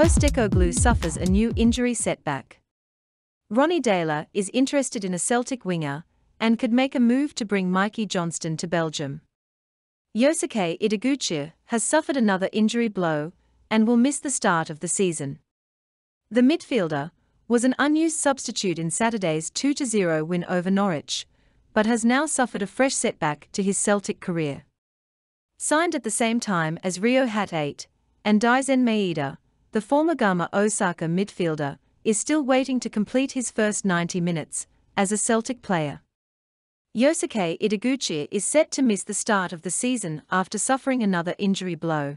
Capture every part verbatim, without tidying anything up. Postecoglou suffers a new injury setback. Ronny Deila is interested in a Celtic winger and could make a move to bring Mikey Johnston to Belgium. Yosuke Ideguchi has suffered another injury blow and will miss the start of the season. The midfielder was an unused substitute in Saturday's two to zero win over Norwich, but has now suffered a fresh setback to his Celtic career. Signed at the same time as Reo Hatate and Daizen Maeda, the former Gamba Osaka midfielder is still waiting to complete his first ninety minutes as a Celtic player. Yosuke Ideguchi is set to miss the start of the season after suffering another injury blow.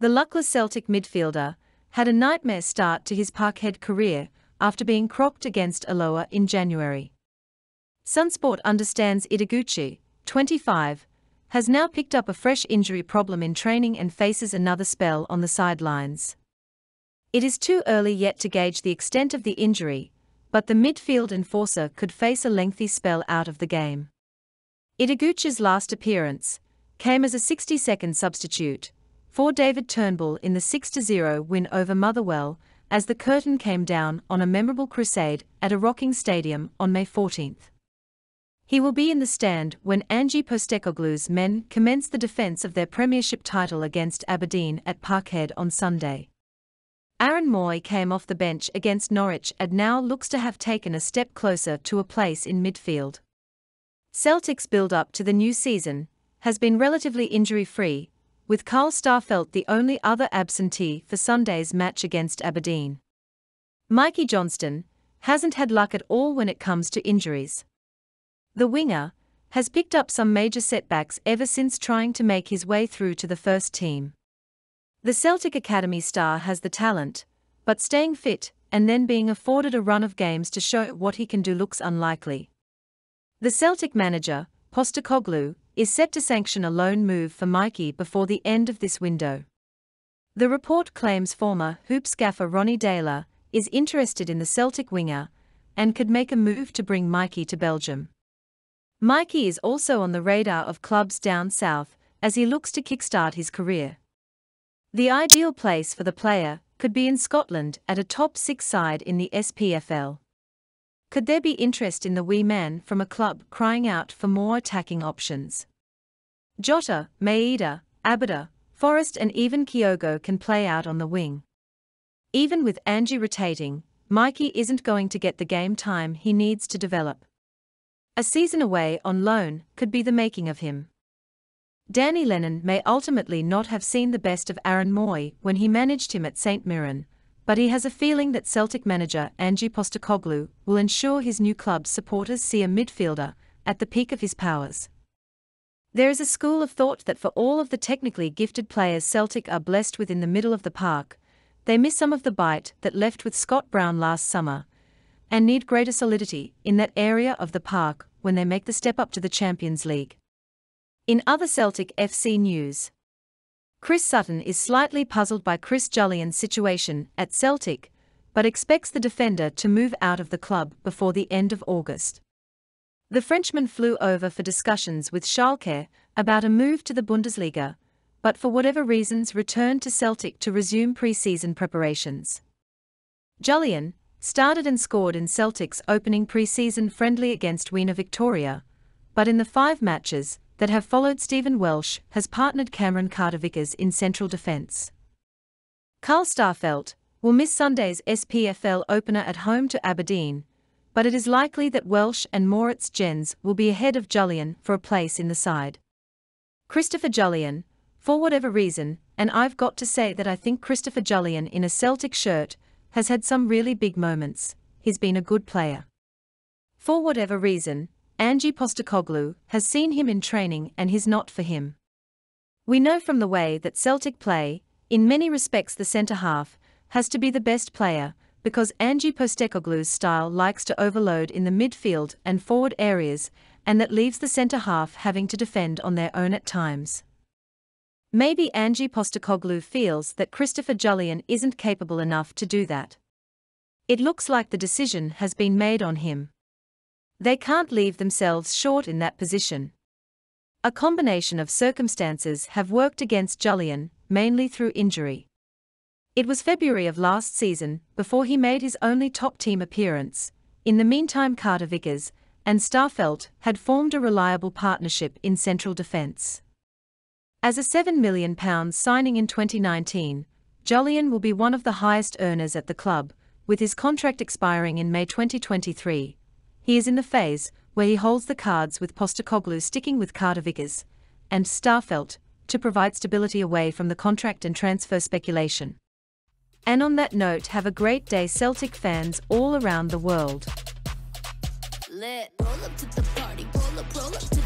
The luckless Celtic midfielder had a nightmare start to his Parkhead career after being crocked against Alloa in January. Sunsport understands Ideguchi, twenty-five, has now picked up a fresh injury problem in training and faces another spell on the sidelines. It is too early yet to gauge the extent of the injury, but the midfield enforcer could face a lengthy spell out of the game. Ideguchi's last appearance came as a sixty-second substitute for David Turnbull in the six to zero win over Motherwell as the curtain came down on a memorable crusade at a rocking stadium on May fourteenth. He will be in the stand when Ange Postecoglou's men commence the defence of their Premiership title against Aberdeen at Parkhead on Sunday. Aaron Mooy came off the bench against Norwich and now looks to have taken a step closer to a place in midfield. Celtic's build-up to the new season has been relatively injury-free, with Carl Starfelt the only other absentee for Sunday's match against Aberdeen. Mikey Johnston hasn't had luck at all when it comes to injuries. The winger has picked up some major setbacks ever since trying to make his way through to the first team. The Celtic Academy star has the talent, but staying fit and then being afforded a run of games to show what he can do looks unlikely. The Celtic manager, Postecoglou, is set to sanction a loan move for Mikey before the end of this window. The report claims former Hoops gaffer Ronny Deila is interested in the Celtic winger and could make a move to bring Mikey to Belgium. Mikey is also on the radar of clubs down south as he looks to kickstart his career. The ideal place for the player could be in Scotland at a top six side in the S P F L. Could there be interest in the wee man from a club crying out for more attacking options? Jota, Maeda, Abada, Forrest and even Kyogo can play out on the wing. Even with Ange rotating, Mikey isn't going to get the game time he needs to develop. A season away on loan could be the making of him. Danny Lennon may ultimately not have seen the best of Aaron Mooy when he managed him at St Mirren, but he has a feeling that Celtic manager Ange Postecoglou will ensure his new club's supporters see a midfielder at the peak of his powers. There is a school of thought that for all of the technically gifted players Celtic are blessed with in the middle of the park, they miss some of the bite that left with Scott Brown last summer, and need greater solidity in that area of the park when they make the step up to the Champions League. In other Celtic F C news, Chris Sutton is slightly puzzled by Chris Jullien's situation at Celtic, but expects the defender to move out of the club before the end of August. The Frenchman flew over for discussions with Schalke about a move to the Bundesliga, but for whatever reasons returned to Celtic to resume pre-season preparations. Jullien started and scored in Celtic's opening pre-season friendly against Wiener-Victoria, but in the five matches that have followed Stephen Welsh has partnered Cameron Carter-Vickers in central defence. Carl Starfelt will miss Sunday's S P F L opener at home to Aberdeen, but it is likely that Welsh and Moritz Jens will be ahead of Jullien for a place in the side. Christopher Jullien, for whatever reason, and I've got to say that I think Christopher Jullien in a Celtic shirt has had some really big moments. He's been a good player. For whatever reason, Ange Postecoglou has seen him in training and he's not for him. We know from the way that Celtic play, in many respects the centre-half has to be the best player because Ange Postecoglou's style likes to overload in the midfield and forward areas, and that leaves the centre-half having to defend on their own at times. Maybe Ange Postecoglou feels that Christopher Jullien isn't capable enough to do that. It looks like the decision has been made on him. They can't leave themselves short in that position. A combination of circumstances have worked against Jullien, mainly through injury. It was February of last season before he made his only top-team appearance. In the meantime, Carter-Vickers and Starfelt had formed a reliable partnership in central defence. As a seven million pounds signing in twenty nineteen, Jullien will be one of the highest earners at the club, with his contract expiring in May twenty twenty-three. He is in the phase where he holds the cards, with Postecoglou sticking with Carter-Vickers and Starfelt to provide stability away from the contract and transfer speculation. And on that note, have a great day, Celtic fans all around the world. Lit. Roll up to the party, roll up, roll up.